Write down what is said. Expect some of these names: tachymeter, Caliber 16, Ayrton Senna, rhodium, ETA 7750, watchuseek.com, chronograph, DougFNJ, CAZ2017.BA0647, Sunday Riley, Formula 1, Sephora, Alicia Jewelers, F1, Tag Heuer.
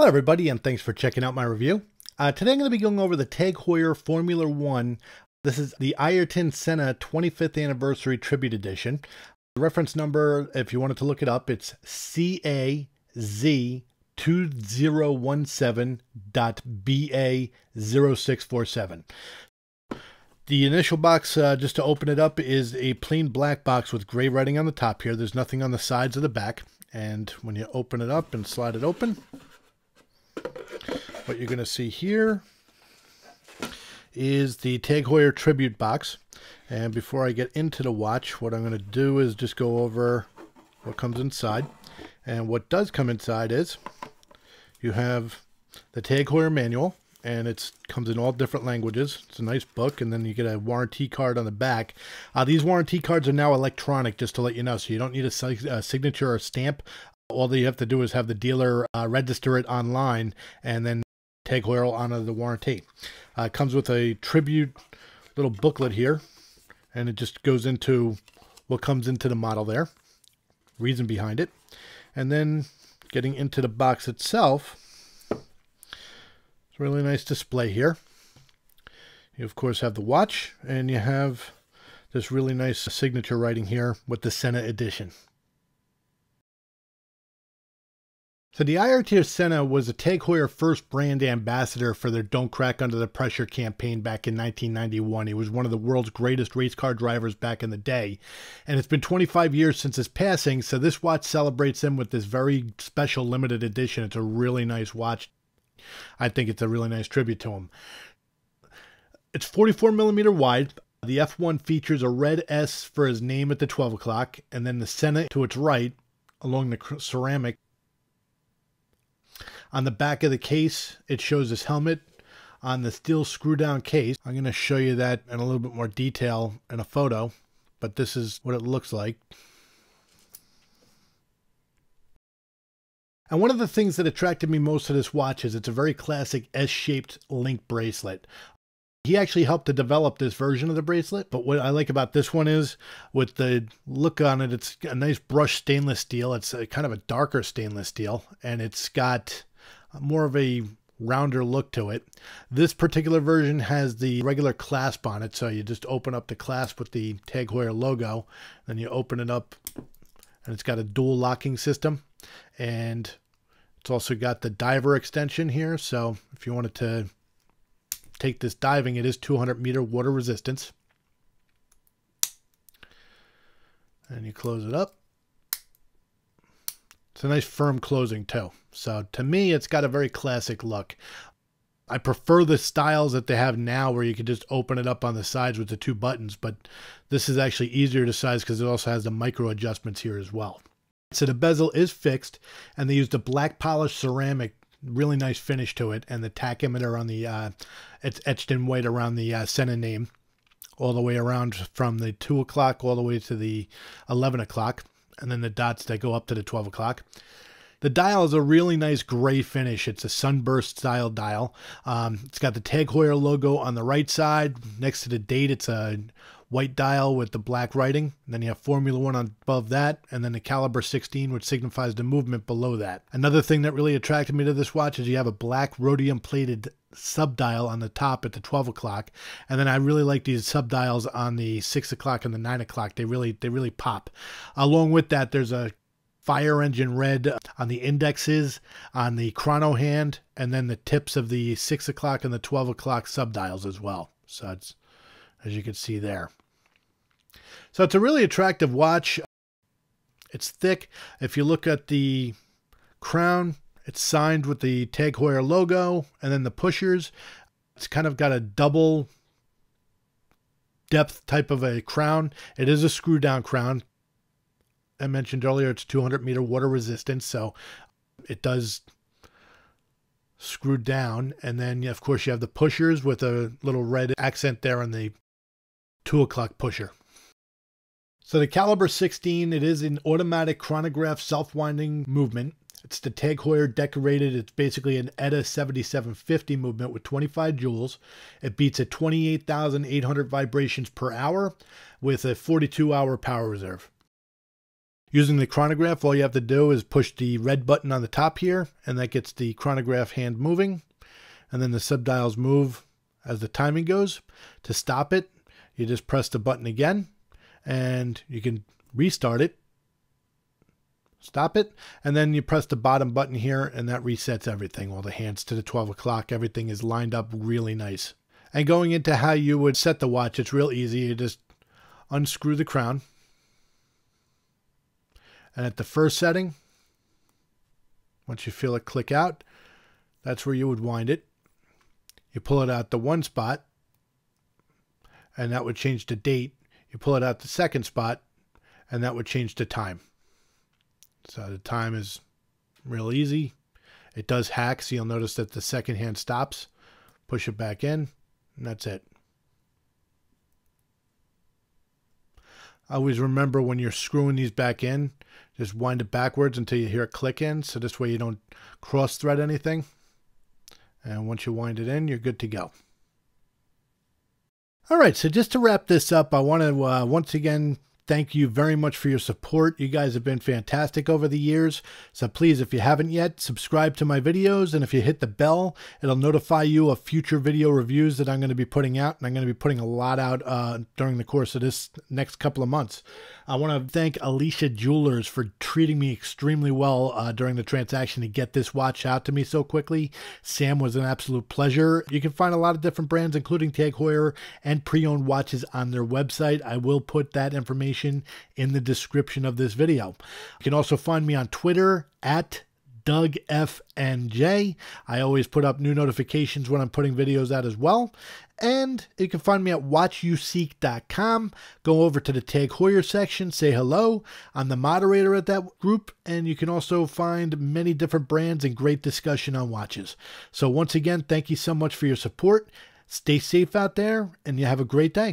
Hello everybody, and thanks for checking out my review. Today I'm going to be going over the Tag Heuer Formula 1. This is the Ayrton Senna 25th Anniversary Tribute Edition. The reference number, if you wanted to look it up, it's CAZ2017.BA0647. The initial box, just to open it up, is a plain black box with gray writing on the top here. There's nothing on the sides or the back. And when you open it up and slide it open, what you're going to see here is the Tag Heuer Tribute Box. And before I get into the watch, what I'm going to do is just go over what comes inside. And what does come inside is you have the Tag Heuer manual, and it comes in all different languages. It's a nice book, and then you get a warranty card on the back. These warranty cards are now electronic, just to let you know, so you don't need a signature or stamp. All you have to do is have the dealer register it online, and then Tag Heuer will honor the warranty. It comes with a tribute little booklet here, and it just goes into what comes into the model there, reason behind it. And then getting into the box itself, it's a really nice display here. You, of course, have the watch, and you have this really nice signature writing here with the Senna edition. So the Ayrton Senna was the Tag Heuer first brand ambassador for their Don't Crack Under the Pressure campaign back in 1991. He was one of the world's greatest race car drivers back in the day. And it's been 25 years since his passing, so this watch celebrates him with this very special limited edition. It's a really nice watch. I think it's a really nice tribute to him. It's 44mm wide. The F1 features a red S for his name at the 12 o'clock, and then the Senna to its right along the ceramic. On the back of the case, it shows his helmet on the steel screw-down case. I'm going to show you that in a little bit more detail in a photo, but this is what it looks like. And one of the things that attracted me most to this watch is it's a very classic S-shaped link bracelet. He actually helped to develop this version of the bracelet, but what I like about this one is with the look on it, it's a nice brushed stainless steel. It's a kind of a darker stainless steel, and it's got more of a rounder look to it. This particular version has the regular clasp on it, so you just open up the clasp with the Tag Heuer logo, then you open it up, and it's got a dual locking system, and it's also got the diver extension here, so if you wanted to take this diving, it is 200-meter water resistance. And you close it up. It's a nice firm closing too. So to me, it's got a very classic look. I prefer the styles that they have now where you can just open it up on the sides with the two buttons, but this is actually easier to size because it also has the micro adjustments here as well. So the bezel is fixed, and they used a black polished ceramic, really nice finish to it, and the tachymeter on the it's etched in white around the Senna name, all the way around from the 2 o'clock all the way to the 11 o'clock, and then the dots that go up to the 12 o'clock. The dial is a really nice gray finish. It's a sunburst style dial. It's got the Tag Heuer logo on the right side next to the date. It's a white dial with the black writing, and then you have Formula 1 above that, and then the Caliber 16, which signifies the movement below that. Another thing that really attracted me to this watch is you have a black rhodium-plated subdial on the top at the 12 o'clock, and then I really like these subdials on the 6 o'clock and the 9 o'clock. They really pop. Along with that, there's a fire engine red on the indexes, on the chrono hand, and then the tips of the 6 o'clock and the 12 o'clock subdials as well. So it's, as you can see there. So it's a really attractive watch. It's thick. If you look at the crown, it's signed with the Tag Heuer logo, and then the pushers. It's kind of got a double depth type of a crown. It is a screw down crown. I mentioned earlier it's 200-meter water resistance, so it does screw down. And then, of course, you have the pushers with a little red accent there on the 2 o'clock pusher. So the Caliber 16, it is an automatic chronograph self-winding movement. It's the Tag Heuer decorated. It's basically an ETA 7750 movement with 25 joules. It beats at 28,800 vibrations per hour with a 42-hour power reserve. Using the chronograph, all you have to do is push the red button on the top here, and that gets the chronograph hand moving, and then the subdials move as the timing goes. To stop it, you just press the button again, and you can restart it, stop it, and then you press the bottom button here, and that resets everything, all the hands to the 12 o'clock. Everything is lined up really nice. And going into how you would set the watch, it's real easy. You just unscrew the crown. And at the first setting, once you feel it click out, that's where you would wind it. You pull it out the one spot, and that would change the date. You pull it out the second spot, and that would change the time. So the time is real easy. It does hack, so you'll notice that the second hand stops. Push it back in, and that's it. I always remember when you're screwing these back in, just wind it backwards until you hear it click in, so this way you don't cross-thread anything. And once you wind it in, you're good to go. All right, so just to wrap this up, I want to once again thank you very much for your support. You guys have been fantastic over the years. So please, if you haven't yet, subscribe to my videos. And if you hit the bell, it'll notify you of future video reviews that I'm going to be putting out. And I'm going to be putting a lot out during the course of this next couple of months. I want to thank Alicia Jewelers for treating me extremely well during the transaction to get this watch out to me so quickly. Sam was an absolute pleasure. You can find a lot of different brands, including Tag Heuer and pre-owned watches, on their website. I will put that information in the description of this video. You can also find me on Twitter at DougFNJ. I always put up new notifications when I'm putting videos out as well. And you can find me at watchuseek.com. Go over to the Tag Heuer section, say hello. I'm the moderator at that group, and you can also find many different brands and great discussion on watches. So once again, thank you so much for your support. Stay safe out there, and you have a great day.